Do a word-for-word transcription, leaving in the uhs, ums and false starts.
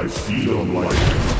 I feel like...